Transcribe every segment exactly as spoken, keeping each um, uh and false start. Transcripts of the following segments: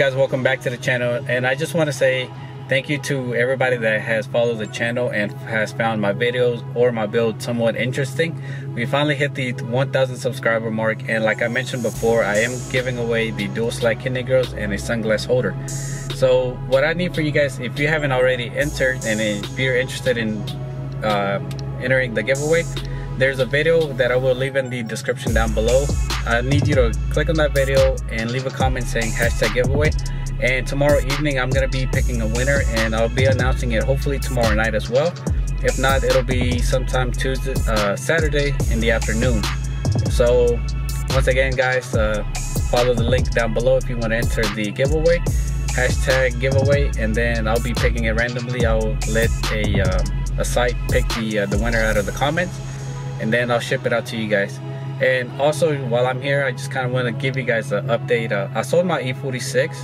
guys, welcome back to the channel, and I just want to say thank you to everybody that has followed the channel and has found my videos or my build somewhat interesting. We finally hit the one thousand subscriber mark, and like I mentioned before, I am giving away the dual slide kidney girls and a sunglass holder. So what I need for you guys, if you haven't already entered and if you're interested in uh, entering the giveaway, there's a video that I will leave in the description down below. I need you to click on that video and leave a comment saying hashtag giveaway. And tomorrow evening I'm going to be picking a winner, and I'll be announcing it hopefully tomorrow night as well. If not, it'll be sometime Tuesday, uh, Saturday in the afternoon. So once again guys, uh, follow the link down below if you want to enter the giveaway, hashtag giveaway, and then I'll be picking it randomly. I'll let a, uh, a site pick the, uh, the winner out of the comments, and then I'll ship it out to you guys. And also, while I'm here, I just kind of want to give you guys an update. Uh, I sold my E forty-six,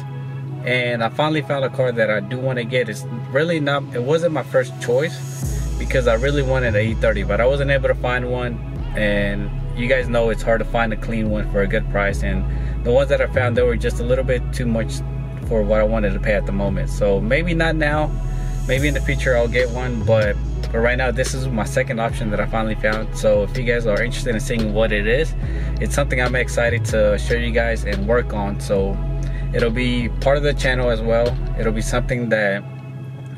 and I finally found a car that I do want to get. It's really not, it wasn't my first choice because I really wanted an E thirty, but I wasn't able to find one. And you guys know it's hard to find a clean one for a good price. And the ones that I found, they were just a little bit too much for what I wanted to pay at the moment. So maybe not now, maybe in the future I'll get one, but But right now this is my second option that I finally found. So if you guys are interested in seeing what it is, it's something I'm excited to show you guys and work on. So it'll be part of the channel as well. It'll be something that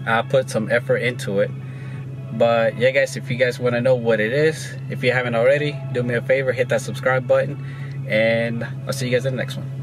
I put some effort into it. But yeah guys, if you guys want to know what it is, if you haven't already, do me a favor, hit that subscribe button, and I'll see you guys in the next one.